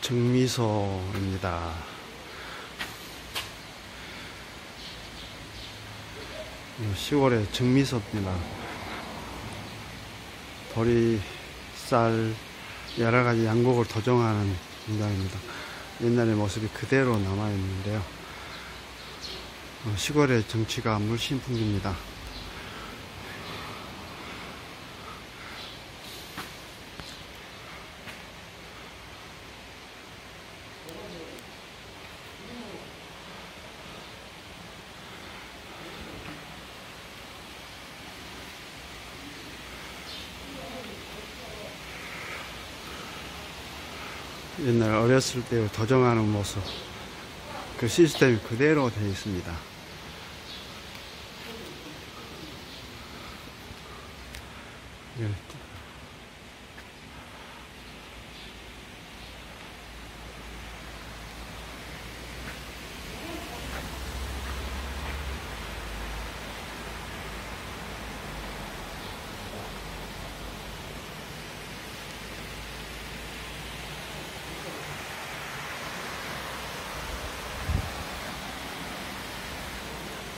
정미소입니다. 시골의 정미소입니다. 보리, 쌀, 여러가지 양곡을 도정하는 공장입니다. 옛날의 모습이 그대로 남아있는데요. 시골의 정취가 물씬 풍깁니다. 옛날 어렸을 때 도정하는 모습, 그 시스템이 그대로 되어 있습니다.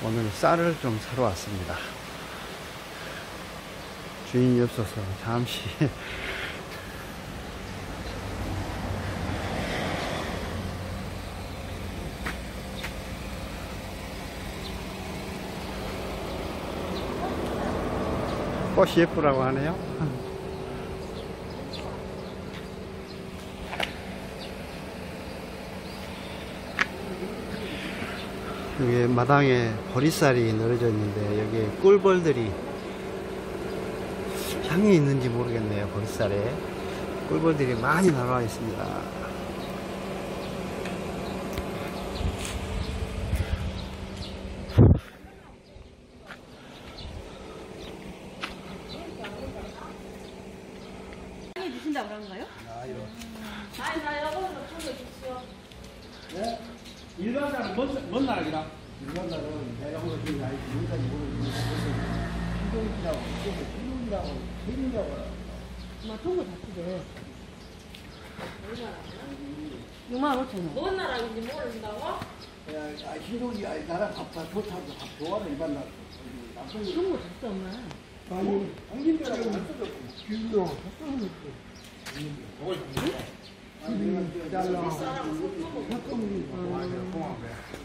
오늘 쌀을 좀 사러 왔습니다. 주인이 없어서 잠시 꽃이 예쁘라고 하네요. 여기 마당에 보리쌀이 늘어져 있는데 여기에 꿀벌들이 향이 있는지 모르겠네요. 보리쌀에 꿀벌들이 많이 날아와 있습니다. 향이 드신다고 그런가요? 아니 나 여러분 좀더 주시오. 네? 일반 날은 뭔 날이라? 일반 날은 내가 오늘 이 나이 지금까지 모르는 행동이라고, 행동이라고. 막 통과 다치대. 65,000원. 뭔 나라인지 모른다고? 야, 행동이 아니 나라 바빠 좋다고 밥 좋아라 일반 날. 통과 다치다 엄마. 아니, 안긴다고 다쳐졌고. 길로 다쳐졌고. 이걸 6만원 주고 이걸 6만원? 5만원 주고 6만원 주고 6만원 주고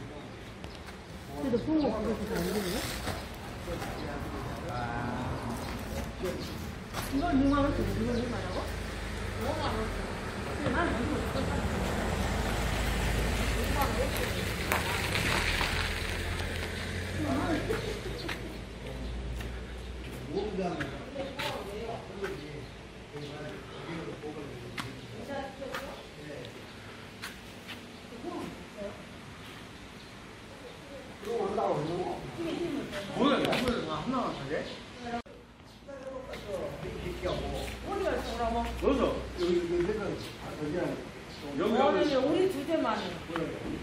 우리 주제만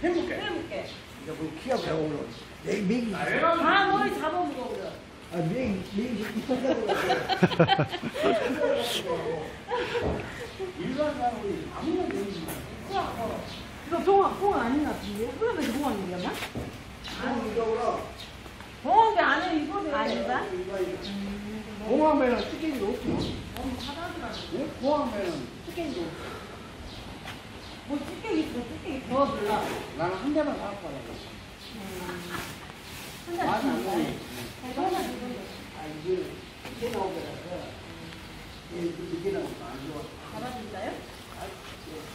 해볼게. 키가 배고프러. 다 머리 잡아먹어 그래. 아, 일반 사람이 아무나 모르지. 이거 봉황 아니나? 그러면서 봉황이냐면? 아니, 이거구나. 봉황이 아니야, 이거는. 아니다? 봉황에는 특징이 없지. 봉황에는 특징이 없지. 뭐 찌개기 더 불러. 나는 한 대만 사갖고 와야 돼. 한 대만 사갖고 와야 돼. 아, 이게 나오더라고요. 이게 나오니까 안 좋아. 잡아준다요? 아,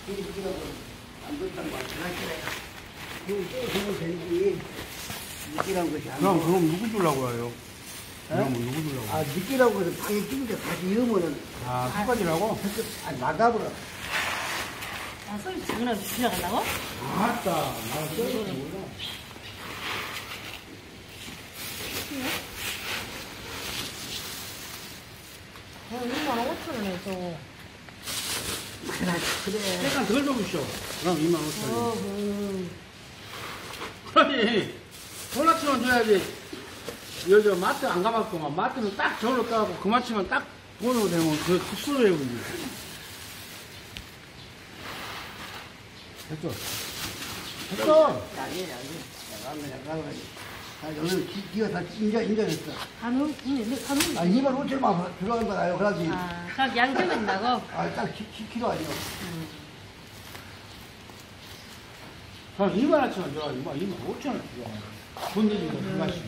이게 나오고 안 좋다는 거 같아. 이거 주면 되지. 느끼라는 것이 아니야. 그럼 누구 주려고 와요? 그럼 누구 주려고? 아, 느끼라고 해서 방에 끼는데 다시 이으면은. 아, 습관이라고? 아, 나가버려. 아, 소리 장난으로 지나간다고? 아따, 나 소리 몰라. 어, 25,000원이네, 저거. 그래. 약간 덜 먹으시오. 그럼 25,000원. 아니, 골라치면 줘야지. 요즘 마트 안 가봤구만. 마트는 딱 절로 따고, 그만치면 딱 돈으로 되면 그 국수로 해버리지. 됐죠? 됐어! 여기 니가 다 인정했어. 한우? 아, 2만 5천만 원 들어간 거아요 그러지. 아, 그럼 양쪽은 나고? 아, 딱 10kg 아니요. 한 2만 5천원 들어가, 2만 5천원 들어가. 돈 내주고 들어가시네.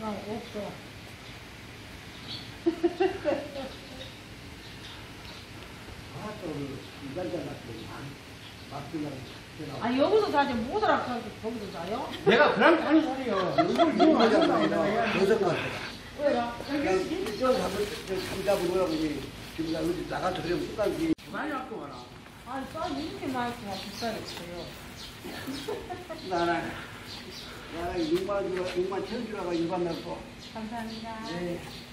난 없어. 아, 또, 이발장 같은 막들라고. 아, 여기서 자지 못 알아서 거기서 자요? 내가 그런 하는 소리요. 이걸 이용하잖아. 여성 같아. 왜요? 이거 잡으려고 그러지. 지금 나 어디 나가서 그냥 쏟아지. 많이 갖고 와라. 아, 싸지 이렇게 많이 갖고 와. 비싸겠어요. 나랑 6만 7만 주라고 일반 냈고. 감사합니다. 네.